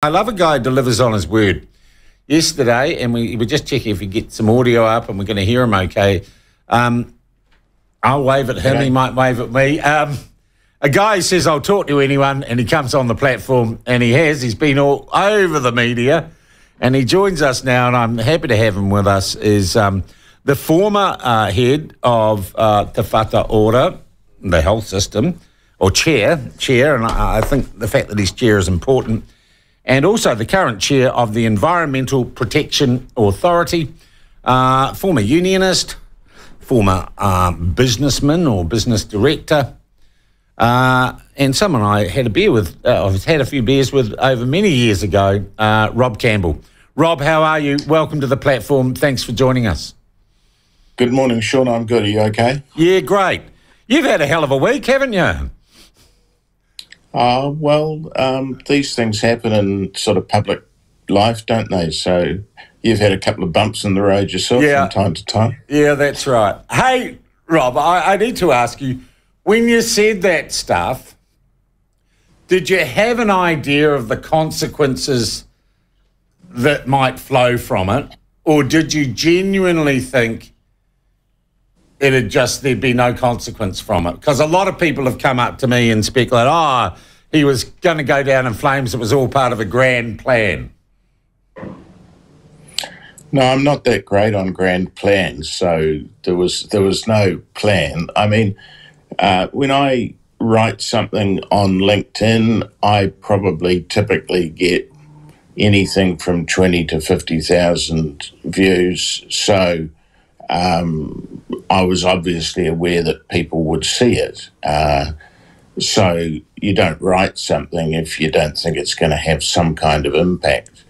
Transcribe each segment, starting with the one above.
I love a guy who delivers on his word. Yesterday, and we were just checking if we get some audio up and we're going to hear him okay. I'll wave at him, okay. He might wave at me. A guy who says, I'll talk to anyone, and he comes on the platform, and he's been all over the media, and he joins us now, and I'm happy to have him with us, is the former head of Te Whatu Ora, the health system, or chair, and I think the fact that he's chair is important, and also the current chair of the Environmental Protection Authority, former unionist, former businessman or business director, and someone I had a beer with, I've had a few beers with over many years ago, Rob Campbell. Rob, how are you? Welcome to the platform. Thanks for joining us. Good morning, Sean. I'm good. Are you okay? Yeah, great. You've had a hell of a week, haven't you? These things happen in sort of public life, don't they? So you've had a couple of bumps in the road yourself from time to time. Yeah, that's right. Hey, Rob, I need to ask you, when you said that stuff, did you have an idea of the consequences that might flow from it? Or did you genuinely think there'd be no consequence from it? Because a lot of people have come up to me and speculated, he was going to go down in flames, it was all part of a grand plan. No, I'm not that great on grand plans, so there was no plan. I mean, when I write something on LinkedIn, I probably typically get anything from 20 to 50,000 views, so I was obviously aware that people would see it. So you don't write something if you don't think it's going to have some kind of impact.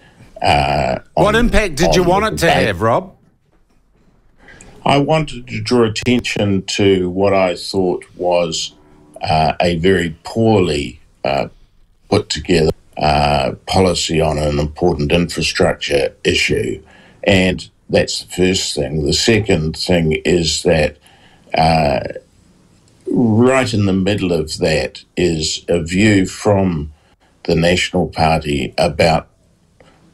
What impact did you want it to have, Rob? I wanted to draw attention to what I thought was a very poorly put together policy on an important infrastructure issue. And that's the first thing. The second thing is that right in the middle of that is a view from the National Party about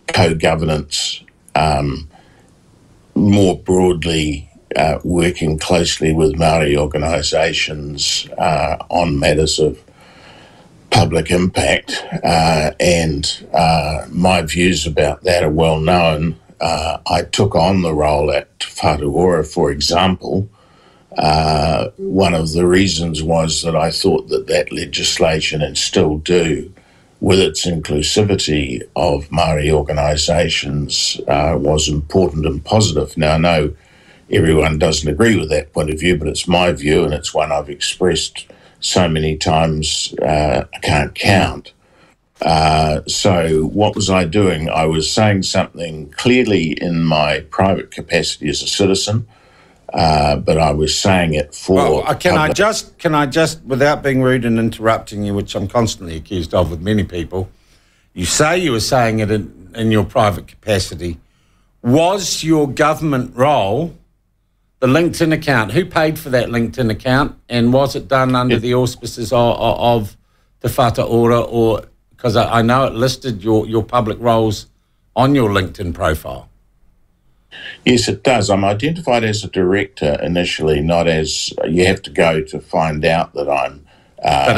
co-governance, more broadly working closely with Māori organisations on matters of public impact. And my views about that are well known. I took on the role at Te Whatu Ora, for example. One of the reasons was that I thought that legislation, and still do, with its inclusivity of Māori organisations, was important and positive. Now, I know everyone doesn't agree with that point of view, but it's my view, and it's one I've expressed so many times I can't count. So what was I doing? I was saying something clearly in my private capacity as a citizen, but I was saying it for... Well, can I just, without being rude and interrupting you, which I'm constantly accused of with many people, you say you were saying it in your private capacity. Was your government role the LinkedIn account? Who paid for that LinkedIn account? And was it done under the auspices of Te Whatu Ora, or... Because I know it listed your public roles on your LinkedIn profile. Yes, it does. I'm identified as a director initially, not as... You have to go to find out that I'm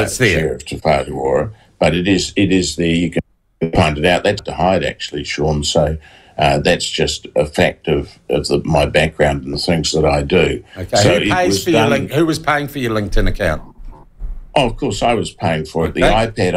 chair of Te Whatu Ora. But it is there. You can find it out. That's to hide, actually, Sean. So that's just a fact of my background and the things that I do. Okay. So who was paying for your LinkedIn account? Oh, of course, I was paying for it. Okay. The iPad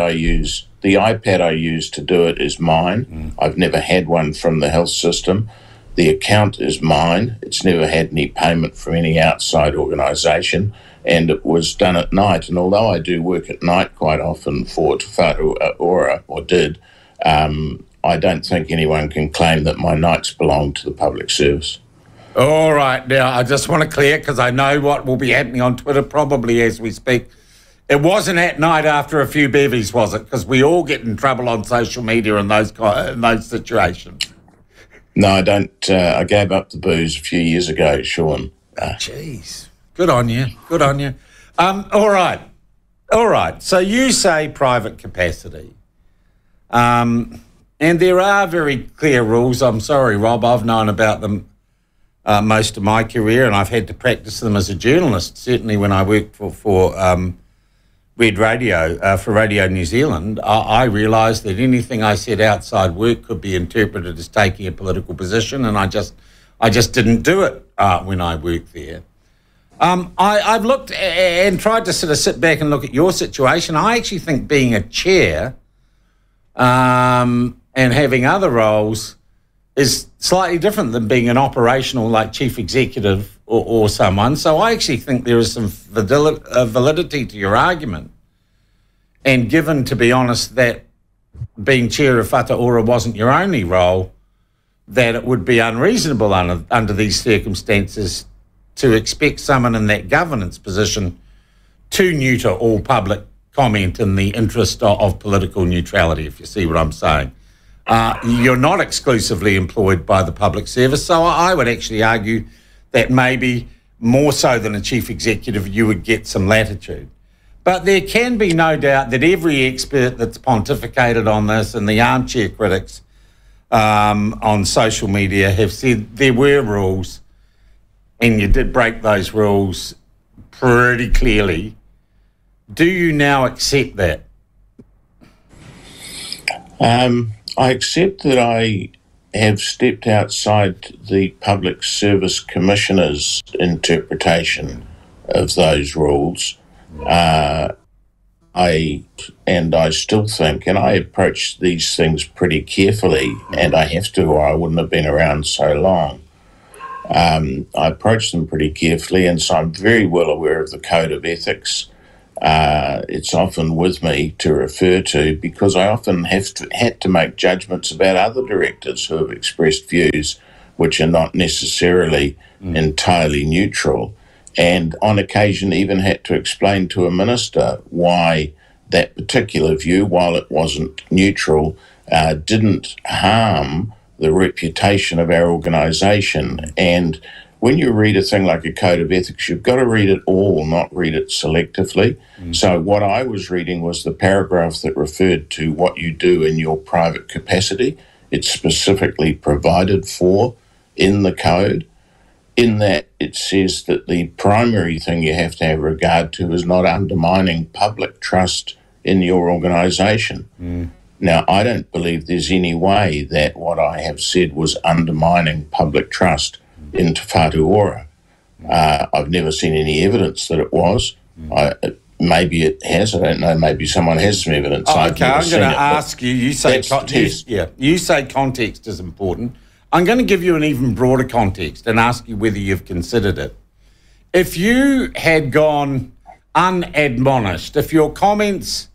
I use to do it is mine. I've never had one from the health system. The account is mine. It's never had any payment from any outside organisation, and it was done at night. And although I do work at night quite often for Te Whatu Ora, or did, I don't think anyone can claim that my nights belong to the public service. All right. Now, I just want to clear, because I know what will be happening on Twitter probably as we speak. It wasn't at night after a few bevies, was it? Because we all get in trouble on social media in those situations. No, I don't. I gave up the booze a few years ago, Sean. Jeez. Good on you. Good on you. All right. All right. So you say private capacity. And there are very clear rules. I'm sorry, Rob, I've known about them most of my career, and I've had to practice them as a journalist, certainly when I worked for Red Radio, for Radio New Zealand. I realised that anything I said outside work could be interpreted as taking a political position, and I just didn't do it when I worked there. I've looked and tried to sort of sit back and look at your situation. I actually think being a chair and having other roles is slightly different than being an operational, like chief executive or someone. So I actually think there is some validity to your argument. And given, to be honest, that being chair of Whānau Ora wasn't your only role, that it would be unreasonable under these circumstances to expect someone in that governance position to neuter all public comment in the interest of political neutrality, if you see what I'm saying. You're not exclusively employed by the public service, so I would actually argue that maybe more so than a chief executive, you would get some latitude. But there can be no doubt that every expert that's pontificated on this and the armchair critics on social media have said there were rules and you did break those rules pretty clearly. Do you now accept that? I accept that I have stepped outside the Public Service Commissioner's interpretation of those rules. I still think, and I approach these things pretty carefully, and I have to, or I wouldn't have been around so long. I approach them pretty carefully, and so I'm very well aware of the Code of Ethics. It's often with me to refer to, because I often had to make judgments about other directors who have expressed views which are not necessarily entirely neutral, and on occasion even had to explain to a minister why that particular view, while it wasn't neutral, didn't harm the reputation of our organisation. And when you read a thing like a Code of Ethics, you've got to read it all, not read it selectively. So what I was reading was the paragraph that referred to what you do in your private capacity. It's specifically provided for in the code, in that it says that the primary thing you have to have regard to is not undermining public trust in your organisation. Now, I don't believe there's any way that what I have said was undermining public trust in Te Whatu Ora. I've never seen any evidence that it was. Maybe it has, I don't know, maybe someone has some evidence. Okay, I'm going to ask you, you say context is important. I'm going to give you an even broader context and ask you whether you've considered it. If you had gone unadmonished, if your comments,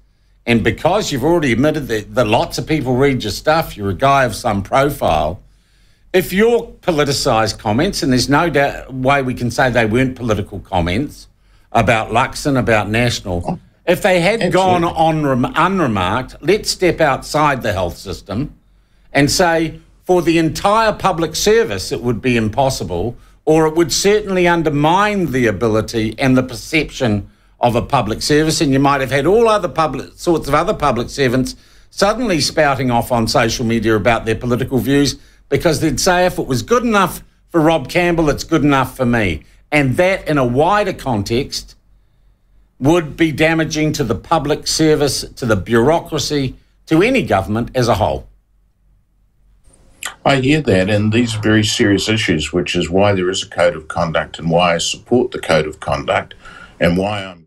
and because you've already admitted that lots of people read your stuff, you're a guy of some profile, if your politicised comments, and there's no way we can say they weren't political comments about Lux and about National, if they had gone on unremarked, let's step outside the health system and say for the entire public service it would be impossible, or it would certainly undermine the ability and the perception of a public service, and you might have had all other sorts of other public servants suddenly spouting off on social media about their political views, because they'd say, if it was good enough for Rob Campbell, it's good enough for me. And that, in a wider context, would be damaging to the public service, to the bureaucracy, to any government as a whole. I hear that, and these are very serious issues, which is why there is a code of conduct and why I support the code of conduct and why I'm